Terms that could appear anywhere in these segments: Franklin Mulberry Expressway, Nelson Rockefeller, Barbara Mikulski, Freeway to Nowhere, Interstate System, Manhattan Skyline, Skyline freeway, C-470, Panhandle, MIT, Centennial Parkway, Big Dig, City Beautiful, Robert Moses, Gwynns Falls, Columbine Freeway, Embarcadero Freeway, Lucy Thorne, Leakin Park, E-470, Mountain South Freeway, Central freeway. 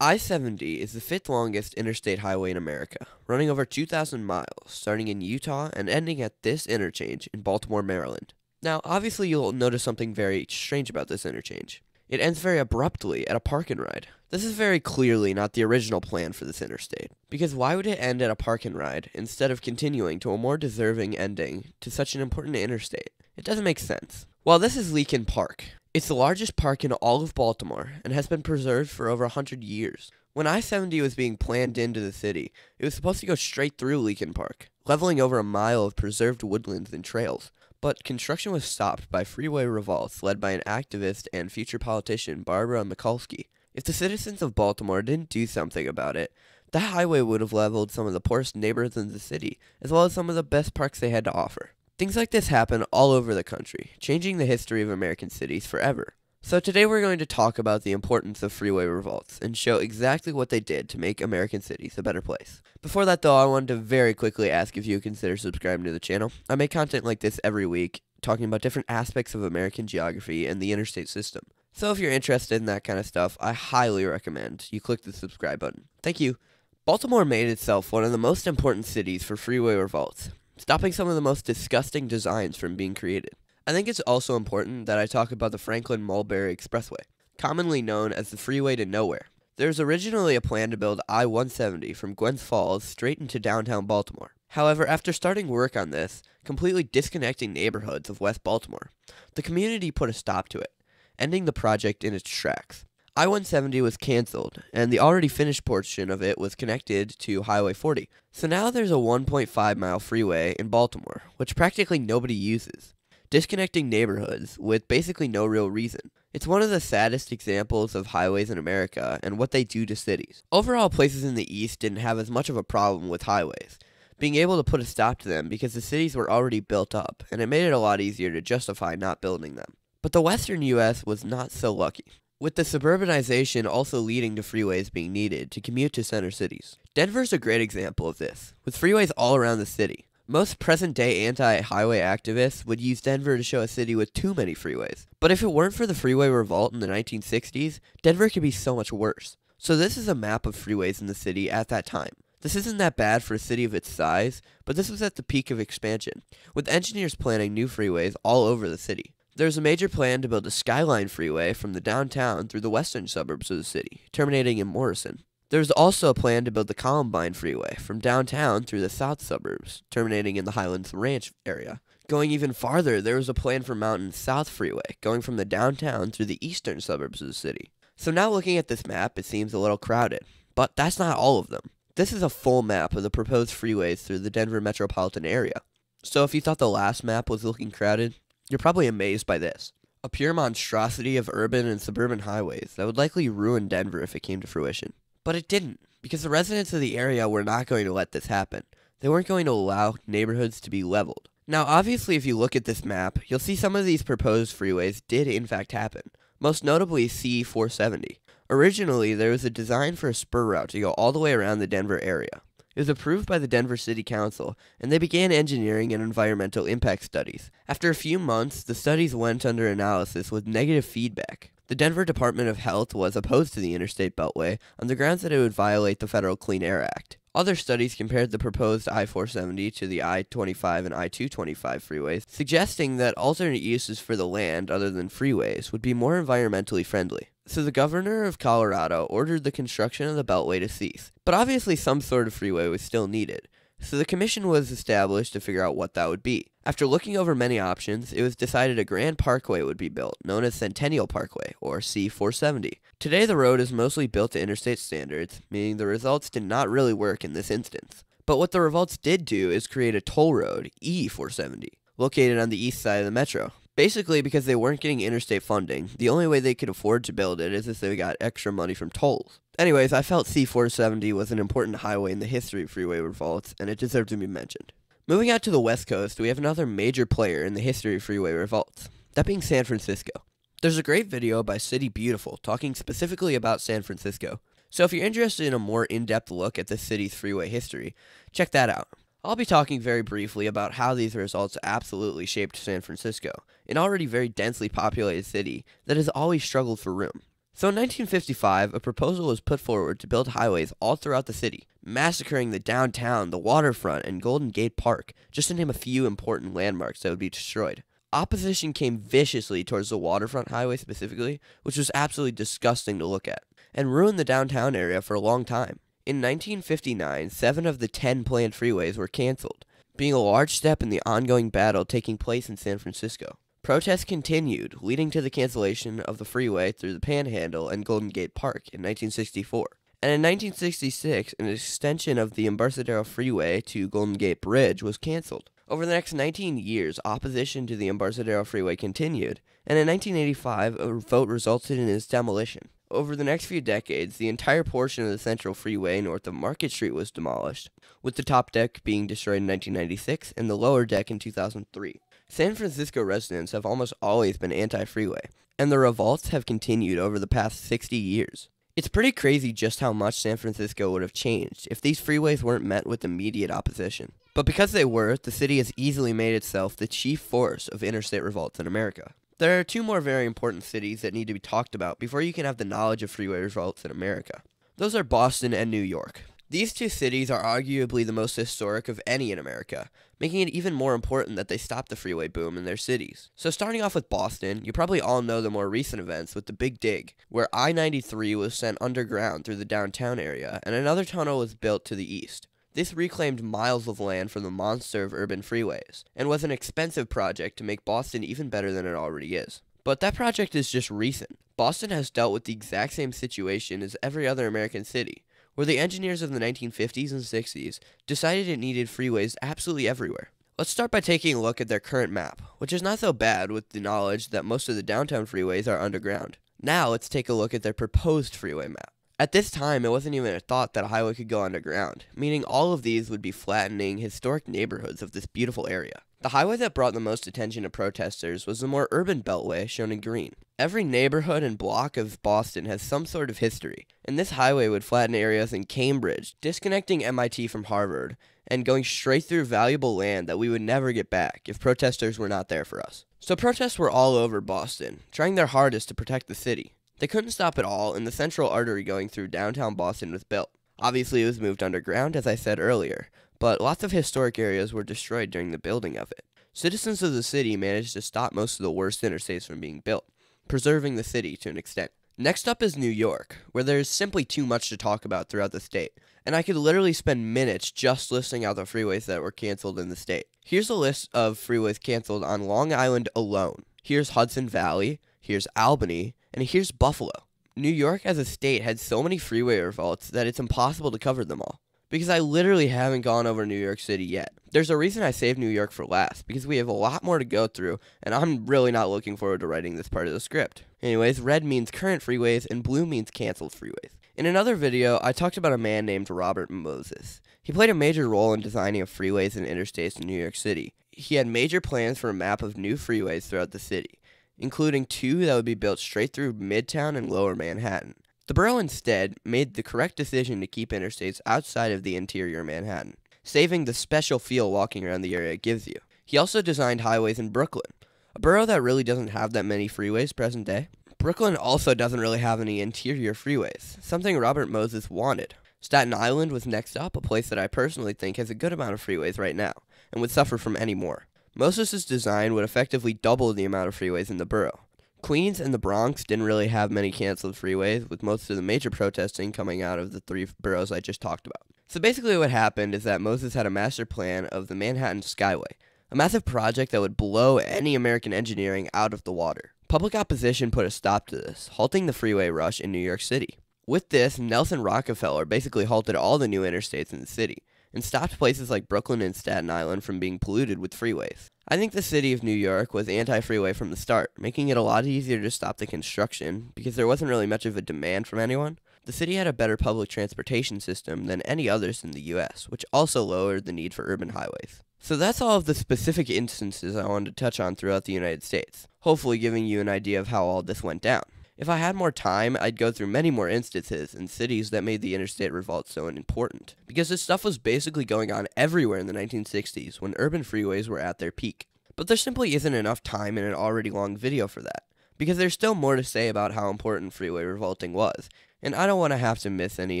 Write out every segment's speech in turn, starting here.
I-70 is the fifth longest interstate highway in America, running over 2,000 miles, starting in Utah and ending at this interchange in Baltimore, Maryland. Now, obviously you'll notice something very strange about this interchange. It ends very abruptly at a park and ride. This is very clearly not the original plan for this interstate, because why would it end at a park and ride instead of continuing to a more deserving ending to such an important interstate? It doesn't make sense. Well, this is Leakin Park. It's the largest park in all of Baltimore and has been preserved for over 100 years. When I-70 was being planned into the city, it was supposed to go straight through Leakin Park, leveling over a mile of preserved woodlands and trails. But construction was stopped by freeway revolts led by an activist and future politician, Barbara Mikulski. If the citizens of Baltimore didn't do something about it, the highway would have leveled some of the poorest neighborhoods in the city, as well as some of the best parks they had to offer. Things like this happen all over the country, changing the history of American cities forever. So today we're going to talk about the importance of freeway revolts and show exactly what they did to make American cities a better place. Before that though, I wanted to very quickly ask if you would consider subscribing to the channel. I make content like this every week, talking about different aspects of American geography and the interstate system. So if you're interested in that kind of stuff, I highly recommend you click the subscribe button. Thank you. Baltimore made itself one of the most important cities for freeway revolts, stopping some of the most disgusting designs from being created. I think it's also important that I talk about the Franklin Mulberry Expressway, commonly known as the Freeway to Nowhere. There was originally a plan to build I-170 from Gwynns Falls straight into downtown Baltimore. However, after starting work on this, completely disconnecting neighborhoods of West Baltimore, the community put a stop to it, ending the project in its tracks. I-170 was cancelled, and the already finished portion of it was connected to Highway 40. So now there's a 1.5-mile freeway in Baltimore, which practically nobody uses, disconnecting neighborhoods with basically no real reason. It's one of the saddest examples of highways in America and what they do to cities. Overall, places in the East didn't have as much of a problem with highways, being able to put a stop to them because the cities were already built up, and it made it a lot easier to justify not building them. But the Western U.S. was not so lucky, with the suburbanization also leading to freeways being needed to commute to center cities. Denver's a great example of this, with freeways all around the city. Most present-day anti-highway activists would use Denver to show a city with too many freeways. But if it weren't for the freeway revolt in the 1960s, Denver could be so much worse. So this is a map of freeways in the city at that time. This isn't that bad for a city of its size, but this was at the peak of expansion, with engineers planning new freeways all over the city. There was a major plan to build a Skyline freeway from the downtown through the western suburbs of the city, terminating in Morrison. There's also a plan to build the Columbine Freeway from downtown through the south suburbs, terminating in the Highlands Ranch area. Going even farther, there was a plan for Mountain South Freeway, going from the downtown through the eastern suburbs of the city. So now looking at this map, it seems a little crowded, but that's not all of them. This is a full map of the proposed freeways through the Denver metropolitan area. So if you thought the last map was looking crowded, you're probably amazed by this. A pure monstrosity of urban and suburban highways that would likely ruin Denver if it came to fruition. But it didn't, because the residents of the area were not going to let this happen. They weren't going to allow neighborhoods to be leveled. Now obviously if you look at this map, you'll see some of these proposed freeways did in fact happen, most notably C-470. Originally there was a design for a spur route to go all the way around the Denver area. It was approved by the Denver City Council, and they began engineering and environmental impact studies. After a few months, the studies went under analysis with negative feedback. The Denver Department of Health was opposed to the Interstate Beltway on the grounds that it would violate the Federal Clean Air Act. Other studies compared the proposed I-470 to the I-25 and I-225 freeways, suggesting that alternate uses for the land other than freeways would be more environmentally friendly. So the governor of Colorado ordered the construction of the Beltway to cease, but obviously some sort of freeway was still needed. So the commission was established to figure out what that would be. After looking over many options, it was decided a grand parkway would be built, known as Centennial Parkway, or C-470. Today the road is mostly built to interstate standards, meaning the results did not really work in this instance. But what the revolts did do is create a toll road, E-470, located on the east side of the metro. Basically, because they weren't getting interstate funding, the only way they could afford to build it is if they got extra money from tolls. Anyways, I felt C-470 was an important highway in the history of freeway revolts, and it deserved to be mentioned. Moving out to the West Coast, we have another major player in the history of freeway revolts, that being San Francisco. There's a great video by City Beautiful talking specifically about San Francisco, so if you're interested in a more in-depth look at the city's freeway history, check that out. I'll be talking very briefly about how these results absolutely shaped San Francisco, an already very densely populated city that has always struggled for room. So in 1955, a proposal was put forward to build highways all throughout the city, massacring the downtown, the waterfront, and Golden Gate Park, just to name a few important landmarks that would be destroyed. Opposition came viciously towards the waterfront highway specifically, which was absolutely disgusting to look at, and ruined the downtown area for a long time. In 1959, 7 of the 10 planned freeways were canceled, being a large step in the ongoing battle taking place in San Francisco. Protests continued, leading to the cancellation of the freeway through the Panhandle and Golden Gate Park in 1964. And in 1966, an extension of the Embarcadero Freeway to Golden Gate Bridge was canceled. Over the next 19 years, opposition to the Embarcadero Freeway continued, and in 1985, a vote resulted in its demolition. Over the next few decades, the entire portion of the Central Freeway north of Market Street was demolished, with the top deck being destroyed in 1996 and the lower deck in 2003. San Francisco residents have almost always been anti-freeway, and the revolts have continued over the past 60 years. It's pretty crazy just how much San Francisco would have changed if these freeways weren't met with immediate opposition. But because they were, the city has easily made itself the chief force of interstate revolts in America. There are 2 more very important cities that need to be talked about before you can have the knowledge of freeway revolts in America. Those are Boston and New York. These 2 cities are arguably the most historic of any in America, making it even more important that they stop the freeway boom in their cities. So starting off with Boston, you probably all know the more recent events with the Big Dig, where I-93 was sent underground through the downtown area, and another tunnel was built to the east. This reclaimed miles of land from the monster of urban freeways, and was an expensive project to make Boston even better than it already is. But that project is just recent. Boston has dealt with the exact same situation as every other American city, where the engineers of the 1950s and 60s decided it needed freeways absolutely everywhere. Let's start by taking a look at their current map, which is not so bad with the knowledge that most of the downtown freeways are underground. Now let's take a look at their proposed freeway map. At this time, it wasn't even a thought that a highway could go underground, meaning all of these would be flattening historic neighborhoods of this beautiful area. The highway that brought the most attention to protesters was the more urban beltway shown in green. Every neighborhood and block of Boston has some sort of history, and this highway would flatten areas in Cambridge, disconnecting MIT from Harvard, and going straight through valuable land that we would never get back if protesters were not there for us. So protests were all over Boston, trying their hardest to protect the city. They couldn't stop it all, and the central artery going through downtown Boston was built. Obviously, it was moved underground, as I said earlier, but lots of historic areas were destroyed during the building of it. Citizens of the city managed to stop most of the worst interstates from being built, preserving the city to an extent. Next up is New York, where there is simply too much to talk about throughout the state, and I could literally spend minutes just listing out the freeways that were canceled in the state. Here's a list of freeways canceled on Long Island alone. Here's Hudson Valley, here's Albany, and here's Buffalo. New York as a state had so many freeway revolts that it's impossible to cover them all, because I literally haven't gone over New York City yet. There's a reason I saved New York for last, because we have a lot more to go through, and I'm really not looking forward to writing this part of the script. Anyways, red means current freeways, and blue means canceled freeways. In another video, I talked about a man named Robert Moses. He played a major role in designing of freeways and interstates in New York City. He had major plans for a map of new freeways throughout the city, including 2 that would be built straight through Midtown and Lower Manhattan. The borough instead made the correct decision to keep interstates outside of the interior Manhattan, saving the special feel walking around the area gives you. He also designed highways in Brooklyn, a borough that really doesn't have that many freeways present day. Brooklyn also doesn't really have any interior freeways, something Robert Moses wanted. Staten Island was next up, a place that I personally think has a good amount of freeways right now, and would suffer from any more. Moses' design would effectively double the amount of freeways in the borough. Queens and the Bronx didn't really have many canceled freeways, with most of the major protesting coming out of the 3 boroughs I just talked about. So basically what happened is that Moses had a master plan of the Manhattan Skyway, a massive project that would blow any American engineering out of the water. Public opposition put a stop to this, halting the freeway rush in New York City. With this, Nelson Rockefeller basically halted all the new interstates in the city, and stopped places like Brooklyn and Staten Island from being polluted with freeways. I think the city of New York was anti-freeway from the start, making it a lot easier to stop the construction, because there wasn't really much of a demand from anyone. The city had a better public transportation system than any others in the US, which also lowered the need for urban highways. So that's all of the specific instances I wanted to touch on throughout the United States, hopefully giving you an idea of how all this went down. If I had more time, I'd go through many more instances and cities that made the interstate revolt so important, because this stuff was basically going on everywhere in the 1960s when urban freeways were at their peak. But there simply isn't enough time in an already long video for that, because there's still more to say about how important freeway revolting was, and I don't want to have to miss any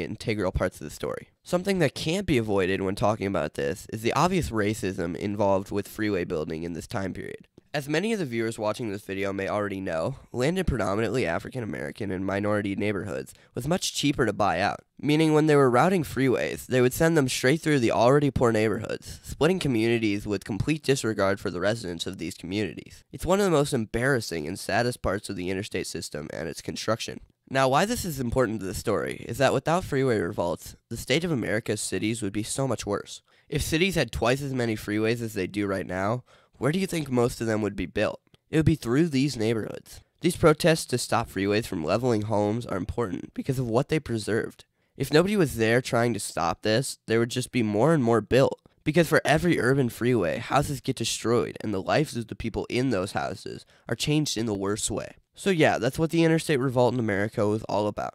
integral parts of the story. Something that can't be avoided when talking about this is the obvious racism involved with freeway building in this time period. As many of the viewers watching this video may already know, land in predominantly African American and minority neighborhoods was much cheaper to buy out, meaning when they were routing freeways, they would send them straight through the already poor neighborhoods, splitting communities with complete disregard for the residents of these communities. It's one of the most embarrassing and saddest parts of the interstate system and its construction. Now, why this is important to the story is that without freeway revolts, the state of America's cities would be so much worse. If cities had twice as many freeways as they do right now, where do you think most of them would be built? It would be through these neighborhoods. These protests to stop freeways from leveling homes are important because of what they preserved. If nobody was there trying to stop this, there would just be more and more built, because for every urban freeway, houses get destroyed and the lives of the people in those houses are changed in the worst way. So yeah, that's what the interstate revolt in America was all about.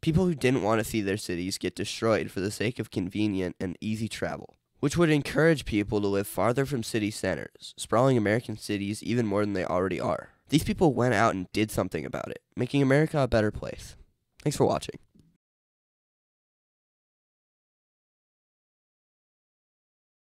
People who didn't want to see their cities get destroyed for the sake of convenient and easy travel, which would encourage people to live farther from city centers, sprawling American cities even more than they already are. These people went out and did something about it, making America a better place. Thanks for watching.